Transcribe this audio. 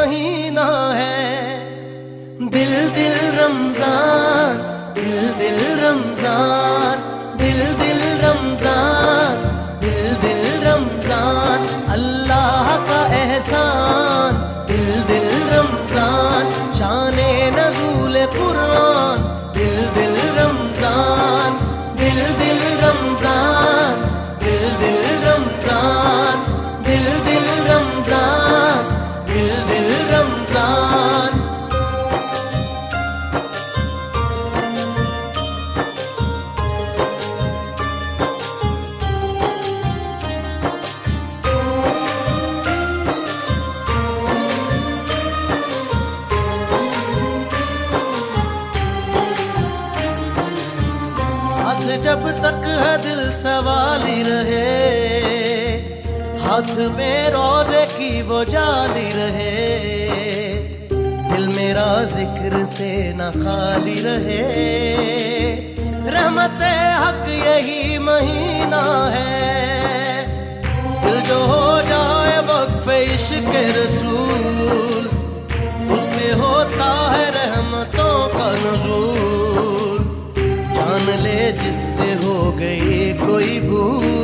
महीना है। दिल दिल रमजान, दिल दिल रमजान, दिल दिल रमजान, दिल दिल रमजान, अल्लाह का एहसान। दिल दिल रमजान, शाने नज़ूल कुरान। दिल दिल रमजान, दिल दिल रमजान, दिल दिल रमजान, दिल दिल रमजान, दिल दिल रमजान। जब तक है दिल सवाली रहे, हाथ में रोज़े की वो जाली रहे, दिल मेरा जिक्र से न खाली रहे। रहमते हक यही महीना है, दिल जो हो जाए वक्फ़े इश्क़ रसूल, उस पे होता है रहमतों का नुज़ूल। ले जिससे हो गई कोई भूल,